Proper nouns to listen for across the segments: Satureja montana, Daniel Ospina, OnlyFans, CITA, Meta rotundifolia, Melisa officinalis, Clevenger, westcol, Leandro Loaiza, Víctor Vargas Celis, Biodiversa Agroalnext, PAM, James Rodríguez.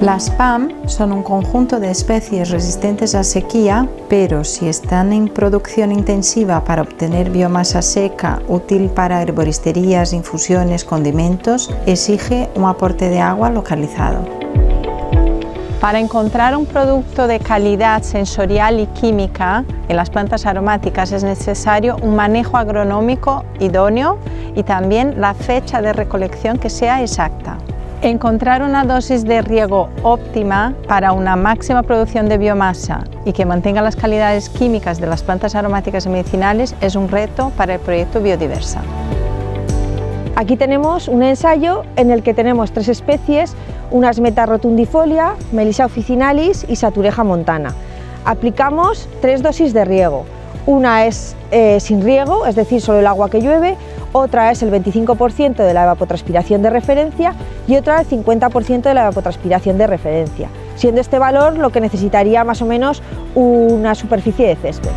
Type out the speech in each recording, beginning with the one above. Las PAM son un conjunto de especies resistentes a sequía, pero si están en producción intensiva para obtener biomasa seca útil para herboristerías, infusiones, condimentos, exige un aporte de agua localizado. Para encontrar un producto de calidad sensorial y química en las plantas aromáticas es necesario un manejo agronómico idóneo y también la fecha de recolección que sea exacta. Encontrar una dosis de riego óptima para una máxima producción de biomasa y que mantenga las calidades químicas de las plantas aromáticas y medicinales es un reto para el proyecto Biodiversa. Aquí tenemos un ensayo en el que tenemos tres especies, unas Meta rotundifolia, Melisa officinalis y Satureja montana. Aplicamos tres dosis de riego. Una es sin riego, es decir, solo el agua que llueve, otra es el 25% de la evapotranspiración de referencia y otra el 50% de la evapotranspiración de referencia, siendo este valor lo que necesitaría más o menos una superficie de césped.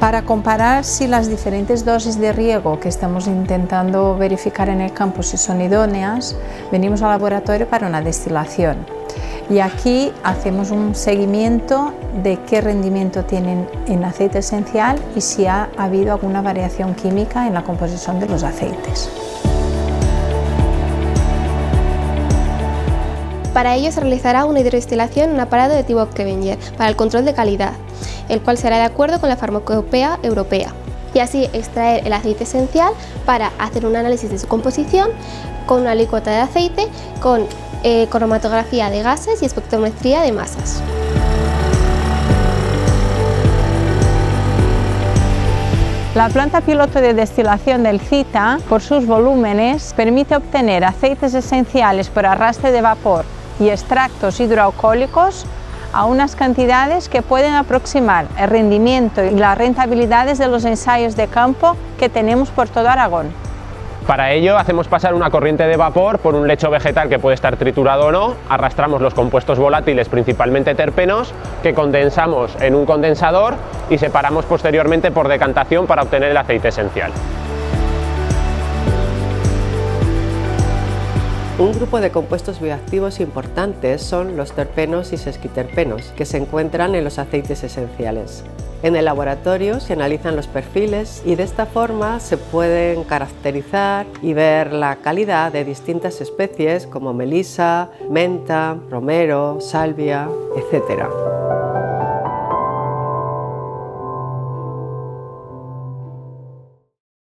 Para comparar si las diferentes dosis de riego que estamos intentando verificar en el campo si son idóneas, venimos al laboratorio para una destilación. Y aquí hacemos un seguimiento de qué rendimiento tienen en aceite esencial y si ha habido alguna variación química en la composición de los aceites. Para ello se realizará una hidrodestilación en un aparato de tipo Clevenger para el control de calidad, el cual será de acuerdo con la farmacopea europea, y así extraer el aceite esencial para hacer un análisis de su composición con una licuota de aceite, con cromatografía de gases y espectrometría de masas. La planta piloto de destilación del CITA, por sus volúmenes, permite obtener aceites esenciales por arrastre de vapor y extractos hidroalcohólicos a unas cantidades que pueden aproximar el rendimiento y las rentabilidades de los ensayos de campo que tenemos por todo Aragón. Para ello hacemos pasar una corriente de vapor por un lecho vegetal que puede estar triturado o no, arrastramos los compuestos volátiles, principalmente terpenos, que condensamos en un condensador y separamos posteriormente por decantación para obtener el aceite esencial. Un grupo de compuestos bioactivos importantes son los terpenos y sesquiterpenos, que se encuentran en los aceites esenciales. En el laboratorio se analizan los perfiles y de esta forma se pueden caracterizar y ver la calidad de distintas especies como melisa, menta, romero, salvia, etc.